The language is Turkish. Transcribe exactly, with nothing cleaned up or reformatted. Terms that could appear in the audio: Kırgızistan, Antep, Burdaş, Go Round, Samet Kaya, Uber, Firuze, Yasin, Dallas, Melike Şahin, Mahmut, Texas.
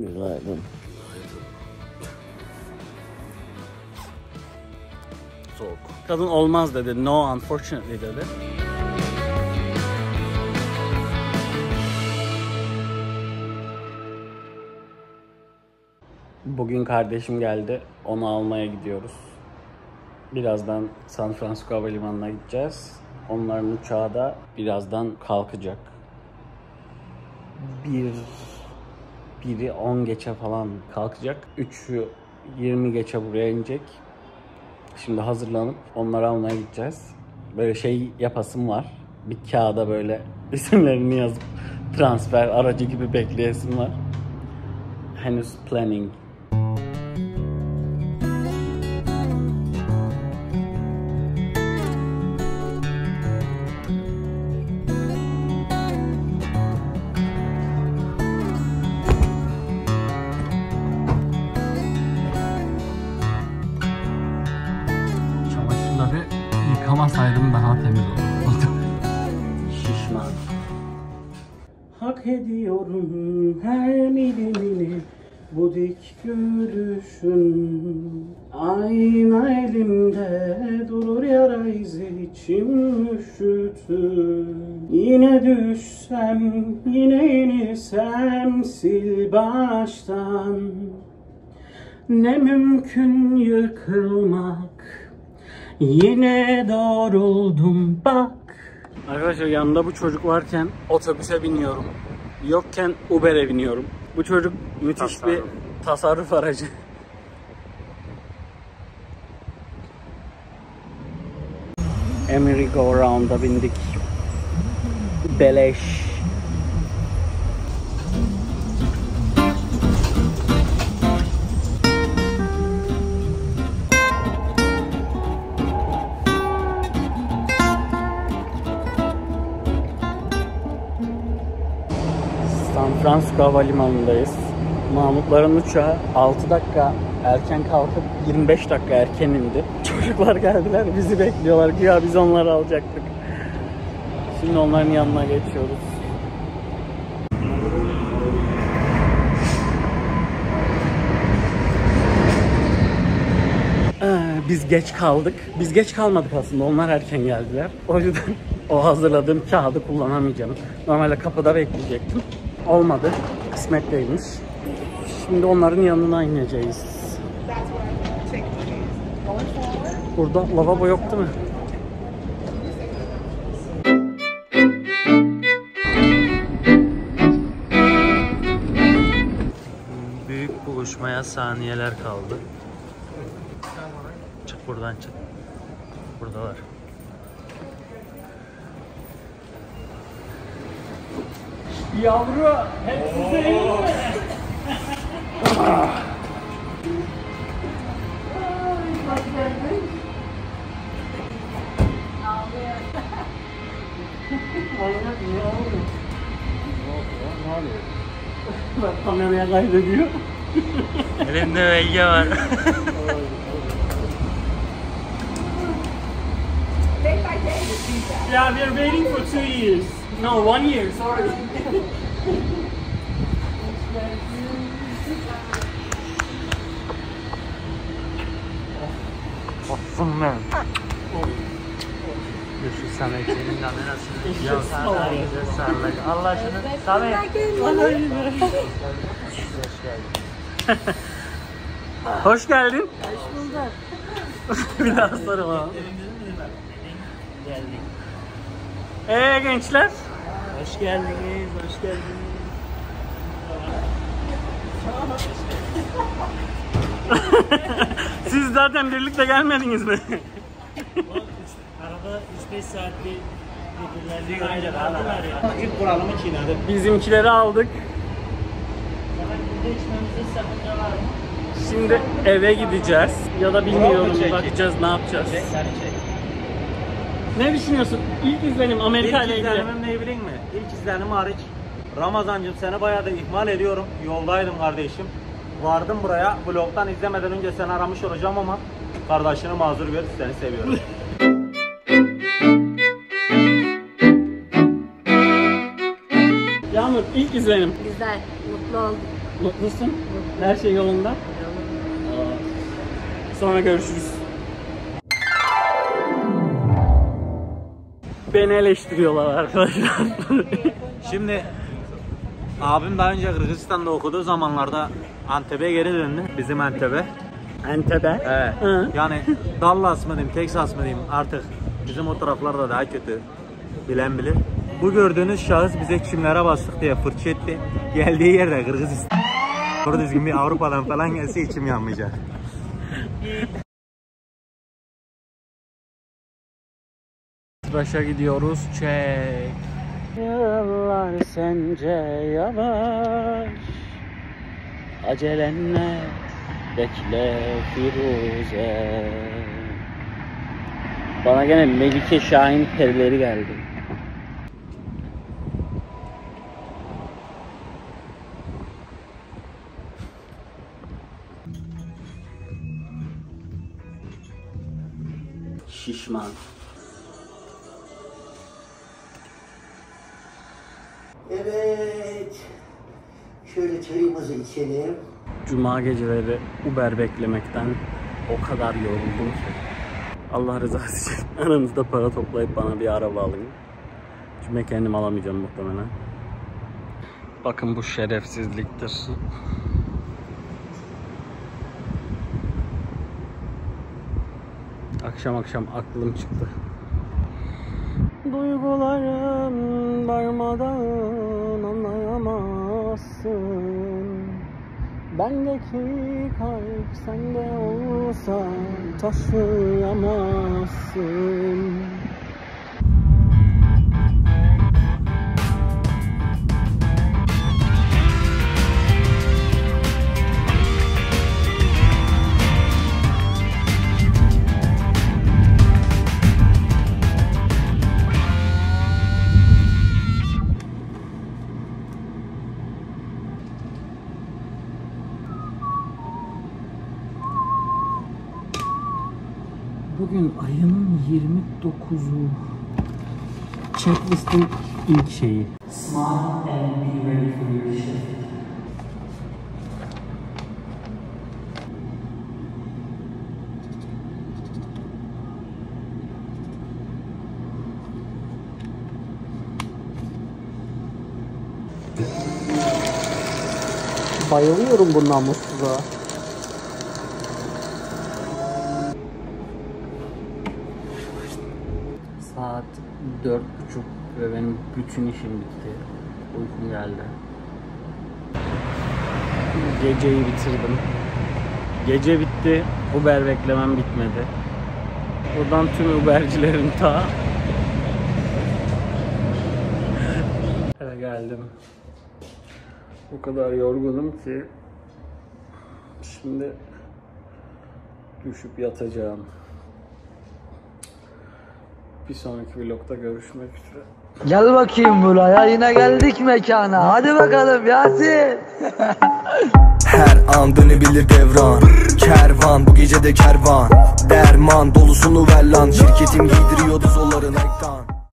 Günaydın. Soğuk. Kadın olmaz dedi. No, unfortunately dedi. Bugün kardeşim geldi. Onu almaya gidiyoruz. Birazdan San Francisco Havalimanı'na gideceğiz. Onların uçağı da birazdan kalkacak. Bir... Biri on geçe falan kalkacak. Üçü yirmi geçe buraya inecek. Şimdi hazırlanıp onları almaya gideceğiz. Böyle şey yapasım var. Bir kağıda böyle isimlerini yazıp transfer aracı gibi bekleyesim var. Henüz planning. Saydım daha temiz oldu. Şişman. Hak ediyorum her milimini bu dik görüşün. Ayna elimde durur yara izi içim üşütür. Yine düşsem yine inisem sil baştan. Ne mümkün yıkılmak. Yine doğruldum bak. Arkadaşlar yanımda bu çocuk varken otobüse biniyorum. Yokken Uber'e biniyorum. Bu çocuk müthiş tasarruf. bir tasarruf aracı. Emery Go Round'a bindik. Beleş. Fransko Havalimanı'ndayız. Mahmutların uçağı altı dakika erken kalkıp yirmi beş dakika erken indi. Çocuklar geldiler, bizi bekliyorlar. Güya biz onları alacaktık. Şimdi onların yanına geçiyoruz. Ee, biz geç kaldık. Biz geç kalmadık aslında. Onlar erken geldiler. O yüzden o hazırladığım kağıdı kullanamayacağım. Normalde kapıda bekleyecektim. Olmadı. Kısmet değilmiş. Şimdi onların yanına ineceğiz. Burada lavabo yok değil mi? Büyük buluşmaya saniyeler kaldı. Çık buradan çık. Buradalar. Yavru, hep size iyi mi? Bak kameraya kaydediyor. Elinde belge var. Yeah, we are waiting for two years. No, one year, sorry. Olsun lan. Şu Samet'in kamerasını ya sarlak. Allah aşkına Samet. Hoş geldin. Hoş bulduk. Bir daha sorayım ha. Geldik. Eee gençler. Hoş geldiniz, hoş geldiniz. Siz zaten birlikte gelmediniz mi? Arada üç beş saat bir birbirlerine önce aldılar ya. İlk Kur'an'ımı çiğnedim. Bizimkileri aldık. Şimdi eve gideceğiz. Ya da bilmiyoruz, bakacağız ne yapacağız. Ne düşünüyorsun? İlk izlenim Amerika ile ilgili. İlk izlenimim ne bileyim mi? İlk izlenim hariç. Ramazancığım seni bayağı da ihmal ediyorum. Yoldaydım kardeşim. Vardım buraya. Vlog'dan izlemeden önce seni aramış olacağım ama kardeşini mazur gör. Seni seviyorum. Yağmur ilk izlenim. Güzel. Mutlu oldum. Mutlusun? Her şey yolunda. Sonra görüşürüz. Beni eleştiriyorlar arkadaşlar. Şimdi abim daha önce Kırgızistan'da okuduğu zamanlarda Antep'e geri döndü. Bizim Antep'e. Antep'e? Evet. Hı. Yani Dallas mı diyeyim, Texas mı diyeyim, artık bizim o taraflarda daha kötü. Bilen bilir. Bu gördüğünüz şahıs bize kimlere bastık diye fırça etti. Geldiği yerde Kırgızistan. Doğru düzgün bir Avrupa'dan falan gelse içim yanmayacak. Burdaş'a gidiyoruz. Çek. Yıllar sence yavaş. Acelenle bekle Firuze. Bana gene Melike Şahin perileri geldi. Şişman. Evet. Şöyle çayımızı içelim. Cuma geceleri Uber beklemekten o kadar yoruldum ki. Allah rızası için aranızda para toplayıp bana bir araba alın. Çünkü kendim alamayacağım muhtemelen. Bakın bu şerefsizliktir. Akşam akşam aklım çıktı. Duygularım varmadan anlayamazsın. Bendeki kalp sende olsa taşıyamazsın. Bugün ayının yirmi dokuzu. Checklist'in ilk şeyi. Smile and be ready for your shift. Bayılıyorum bu namussuza. Saat dört buçuk ve benim bütün işim bitti. Uykum geldi. Geceyi bitirdim. Gece bitti. Uber beklemem bitmedi. Buradan tüm Ubercilerin ta. Evet, geldim. O kadar yorgunum ki şimdi düşüp yatacağım. Bir sonraki vlogda görüşmek üzere. Gel bakayım buraya, yine geldik mekana. Hadi bakalım Yasin. Her an dönebilir devran. Kervan bu gecede kervan. Derman dolusunu ver lan. Şirketim giydiriyordu zorların ekran.